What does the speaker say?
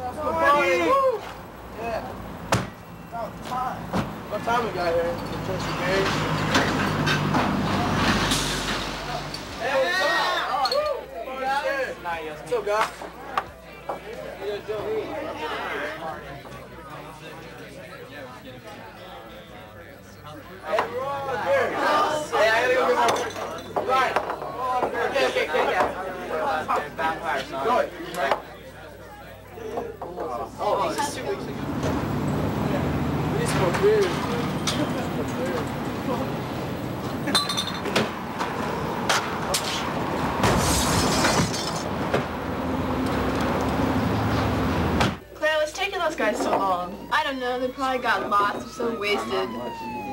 Yeah. About time. What time we got here? Hey, what's up, guys? Claire, what's taking those guys so long? I don't know, they probably got lost or so wasted.